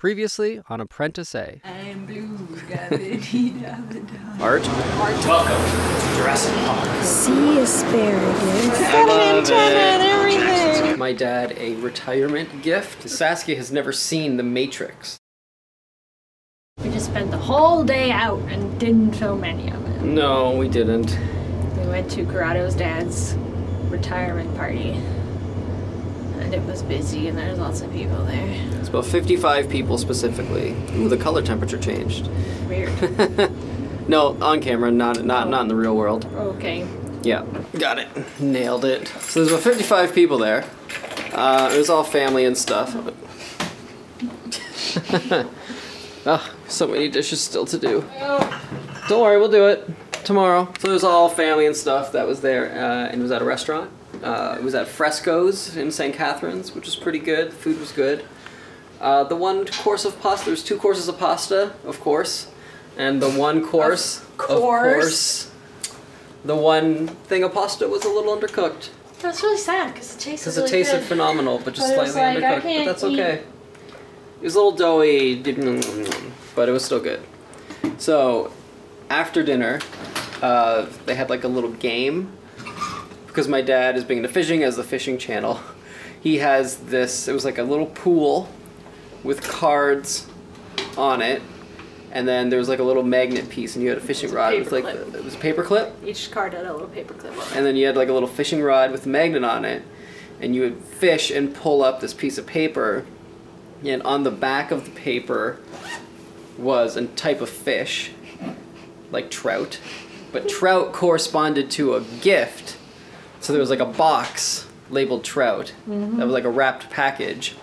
Previously on Apprentice A. I am blue. Art. Welcome to Jurassic Park. Sea asparagus. Got an antenna and everything. My dad, a retirement gift. Saskia has never seen The Matrix. We just spent the whole day out and didn't film any of it. No, we didn't. We went to Corrado's dad's retirement party. And it was busy and there's lots of people there. It's about 55 people specifically. Ooh, the color temperature changed. Weird. No, on camera, not in the real world. Okay. Yeah, got it. Nailed it. So there's about 55 people there. It was all family and stuff. Oh, so many dishes still to do. Don't worry, we'll do it tomorrow. So there's all family and stuff that was there, and it was at a restaurant. It was at Fresco's in St. Catharines, which was pretty good. The food was good. The one course of pasta, there's two courses of pasta, of course, and the one course, the one thing of pasta was a little undercooked. That's really sad because it tasted really good. Because it tasted phenomenal, but just slightly undercooked. But that's okay. It was a little doughy, but it was still good. So after dinner, they had like a little game. Because my dad is big into fishing, as the fishing channel, he has this, it was like a little pool with cards on it, and then there was like a little magnet piece, and you had a fishing rod with like, it was a paper clip. Each card had a little paper clip on it. And then you had like a little fishing rod with a magnet on it, and you would fish and pull up this piece of paper, and on the back of the paper was a type of fish, like trout, but trout corresponded to a gift. So there was like a box labeled trout, that was like a wrapped package.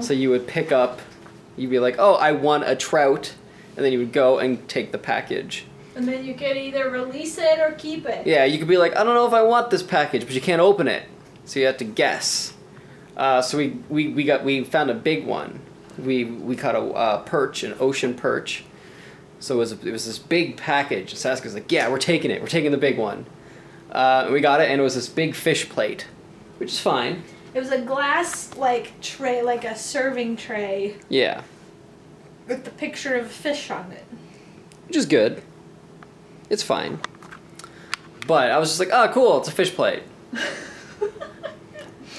So you would pick up, you'd be like, oh, I want a trout, and then you would go and take the package. And then you could either release it or keep it. Yeah, you could be like, I don't know if I want this package, but you can't open it. So you had to guess. So we found a big one. We caught a perch, an ocean perch. So it was this big package. Saskia's like, yeah, we're taking it. We're taking the big one. We got it, and it was this big fish plate, which is fine. It was a glass, like, tray, like a serving tray. Yeah. With the picture of a fish on it. Which is good. It's fine. But I was just like, oh, cool, it's a fish plate.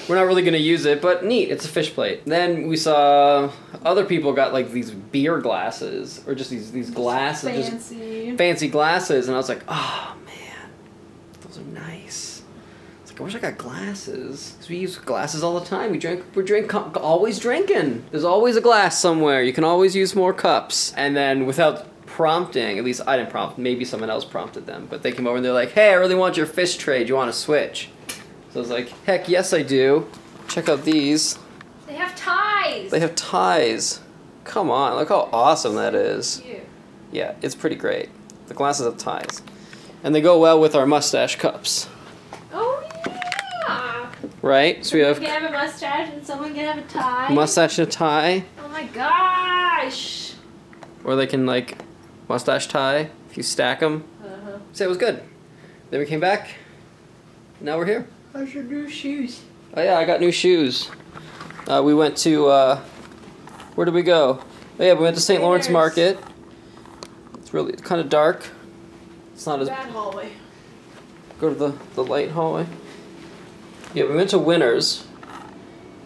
We're not really going to use it, but neat, it's a fish plate. Then we saw other people got, like, these beer glasses, or just these glasses. Fancy. Just fancy glasses, and I was like, oh, man. Those are nice. It's like, I wish I got glasses. Because we use glasses all the time. We're always drinking. There's always a glass somewhere. You can always use more cups. And then without prompting, at least I didn't prompt, maybe someone else prompted them, but they came over and they're like, hey, I really want your fish tray. Do you want to switch? So I was like, heck yes I do. Check out these. They have ties. They have ties. Come on, look how awesome that is. Cute. Yeah, it's pretty great. The glasses have ties. And they go well with our mustache cups. Oh, yeah! Right? So we have... You can have a mustache and someone can have a tie. Mustache and a tie. Oh, my gosh! Or they can, like, mustache tie if you stack them. Uh-huh. So it was good. Then we came back. Now we're here. How's your new shoes? Oh, yeah, I got new shoes. We went to, where did we go? Oh, yeah, we went to St. Lawrence Market. It's really kind of dark. It's not as bad hallway. Go to the light hallway. Yeah, we went to Winner's.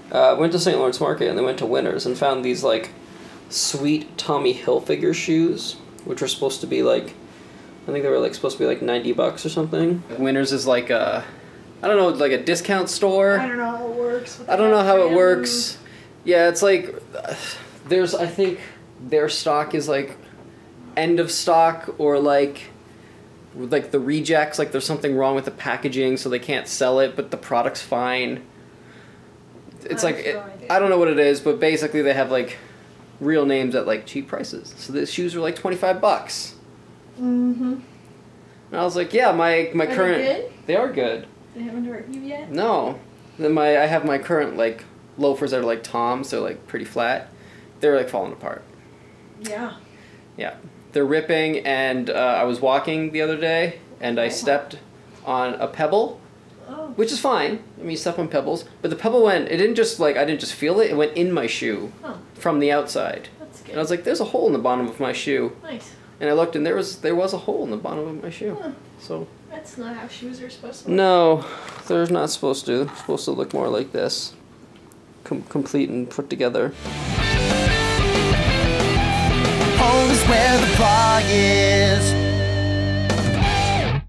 Went to St. Lawrence Market and then went to Winner's and found these like sweet Tommy Hilfiger shoes, which were supposed to be like, I think they were like supposed to be like $90 or something. Winner's is like a, I don't know, like a discount store. I don't know how it works. I don't know how it works. Yeah, it's like there's, I think their stock is like end of stock or like. Like the rejects, like there's something wrong with the packaging, so they can't sell it, but the product's fine. It's like, I don't know what it is, but basically they have like real names at like cheap prices. So the shoes were like $25. Mm-hmm. And I was like, yeah, my current... Are they good? They are good. They haven't hurt you yet? No. Then I have my current like loafers that are like Tom's, they're like pretty flat. They're like falling apart. Yeah. Yeah. They're ripping, and I was walking the other day, and I stepped on a pebble, which is fine. I mean, you step on pebbles, but the pebble went, it didn't just, like, I didn't just feel it, it went in my shoe from the outside. That's good. And I was like, there's a hole in the bottom of my shoe. Nice. And I looked, and there was a hole in the bottom of my shoe. Huh. So that's not how shoes are supposed to look. No, they're not supposed to. They're supposed to look more like this. Complete and put together. Home is where the ball is.